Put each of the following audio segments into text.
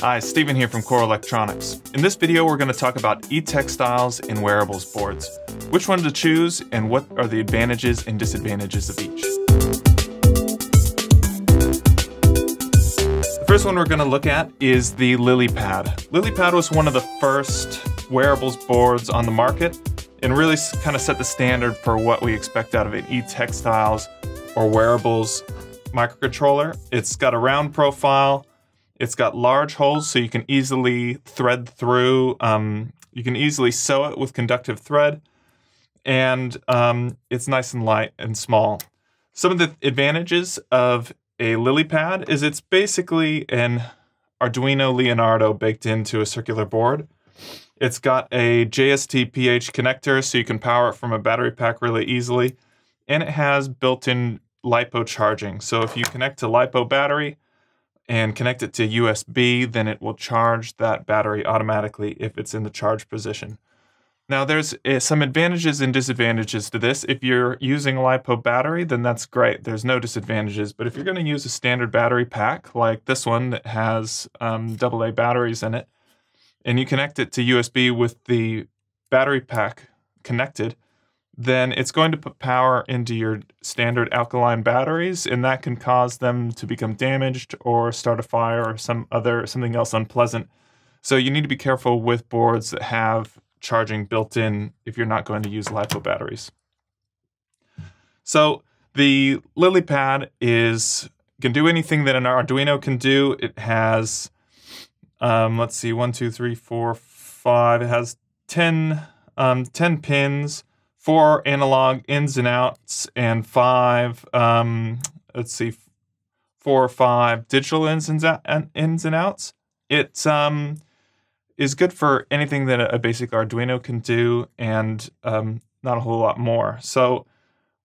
Hi, Steven here from Core Electronics. In this video, we're going to talk about e-textiles and wearables boards, which one to choose, and what are the advantages and disadvantages of each. The first one we're going to look at is the LilyPad. LilyPad was one of the first wearables boards on the market and really kind of set the standard for what we expect out of an e-textiles or wearables microcontroller. It's got a round profile. It's got large holes, so you can easily thread through. You can easily sew it with conductive thread, and it's nice and light and small. Some of the advantages of a LilyPad is it's basically an Arduino Leonardo baked into a circular board. It's got a JST PH connector, so you can power it from a battery pack really easily, and it has built-in LiPo charging. So if you connect to LiPo battery and connect it to USB, then it will charge that battery automatically if it's in the charge position. Now there's some advantages and disadvantages to this. If you're using a LiPo battery, then that's great. There's no disadvantages. But if you're going to use a standard battery pack like this one that has AA batteries in it, and you connect it to USB with the battery pack connected, then it's going to put power into your standard alkaline batteries, and that can cause them to become damaged or start a fire or something else unpleasant. So you need to be careful with boards that have charging built in if you're not going to use LiPo batteries. So the LilyPad can do anything that an Arduino can do. It has, let's see, 1, 2, 3, 4, 5. It has 10 pins. 4 analog ins and outs, and 4 or 5 digital ins and outs. It is good for anything that a basic Arduino can do, and not a whole lot more. So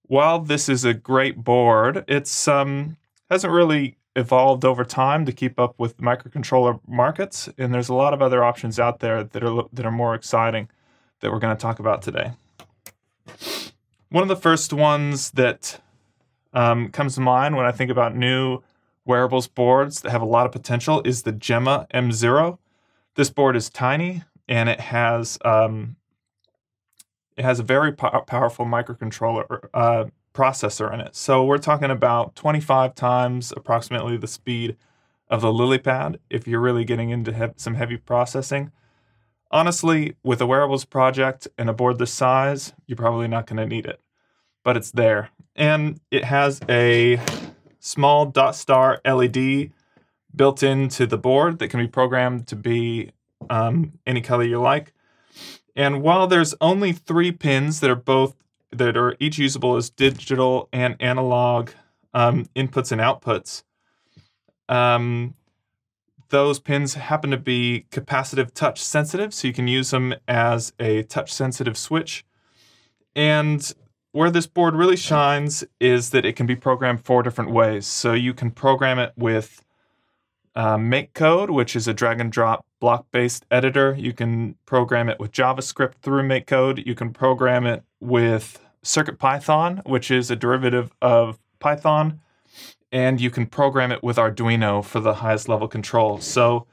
while this is a great board, it's hasn't really evolved over time to keep up with microcontroller markets, and there's a lot of other options out there that are more exciting that we're going to talk about today. One of the first ones that comes to mind when I think about new wearables boards that have a lot of potential is the Gemma M0. This board is tiny, and it has a very powerful microcontroller processor in it. So we're talking about 25 times approximately the speed of the LilyPad if you're really getting into some heavy processing. Honestly, with a wearables project and a board this size, you're probably not going to need it, but it's there. And it has a small DotStar LED built into the board that can be programmed to be any color you like. And while there's only 3 pins that are each usable as digital and analog inputs and outputs, those pins happen to be capacitive touch sensitive, so you can use them as a touch sensitive switch. And where this board really shines is that it can be programmed 4 different ways. So you can program it with MakeCode, which is a drag and drop block-based editor. You can program it with JavaScript through MakeCode. You can program it with CircuitPython, which is a derivative of Python. And you can program it with Arduino for the highest level control. So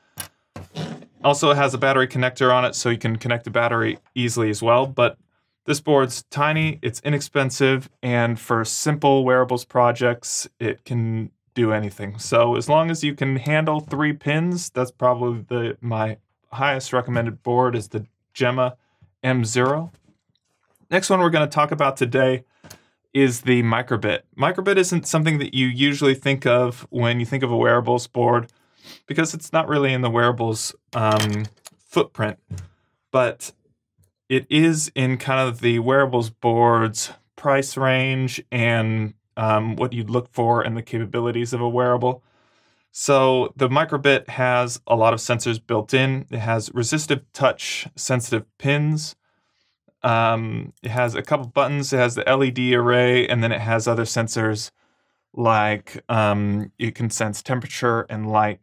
also it has a battery connector on it, so you can connect the battery easily as well. But this board's tiny, it's inexpensive, and for simple wearables projects, it can do anything. So as long as you can handle 3 pins, that's probably my highest recommended board is the Gemma M0. Next one we're going to talk about today is the micro:bit. Micro:bit isn't something that you usually think of when you think of a wearables board, because it's not really in the wearables footprint, but it is in kind of the wearables board's price range and what you'd look for in the capabilities of a wearable. So the micro:bit has a lot of sensors built in. It has resistive touch sensitive pins. It has a couple buttons. It has the LED array, and then it has other sensors like it can sense temperature and light,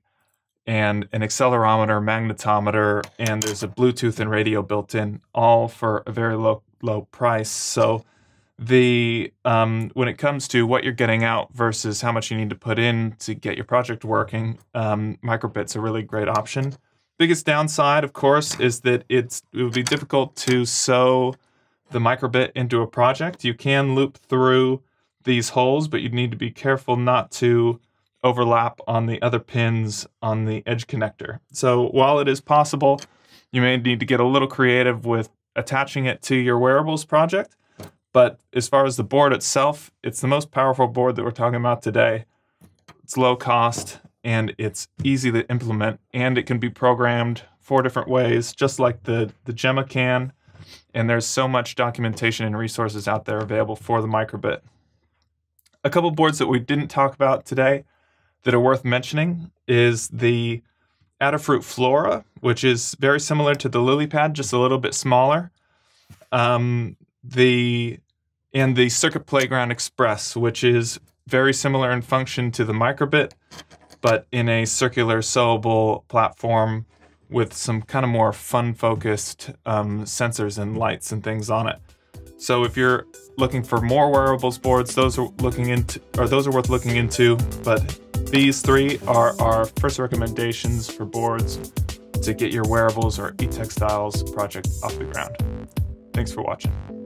and an accelerometer, magnetometer, and there's a Bluetooth and radio built in, all for a very low price. So the when it comes to what you're getting out versus how much you need to put in to get your project working, micro:bit's a really great option. Biggest downside, of course, is that it would be difficult to sew the micro:bit into a project. You can loop through these holes, but you'd need to be careful not to overlap on the other pins on the edge connector. So while it is possible, you may need to get a little creative with attaching it to your wearables project. But as far as the board itself, it's the most powerful board that we're talking about today. It's low cost and it's easy to implement, and it can be programmed 4 different ways, just like the Gemma can. And there's so much documentation and resources out there available for the micro:bit. A couple boards that we didn't talk about today that are worth mentioning is the Adafruit Flora, which is very similar to the LilyPad, just a little bit smaller. And the Circuit Playground Express, which is very similar in function to the micro:bit, but in a circular sewable platform with some kind of more fun-focused sensors and lights and things on it. So if you're looking for more wearables boards, those are worth looking into. But these 3 are our first recommendations for boards to get your wearables or e-textiles project off the ground. Thanks for watching.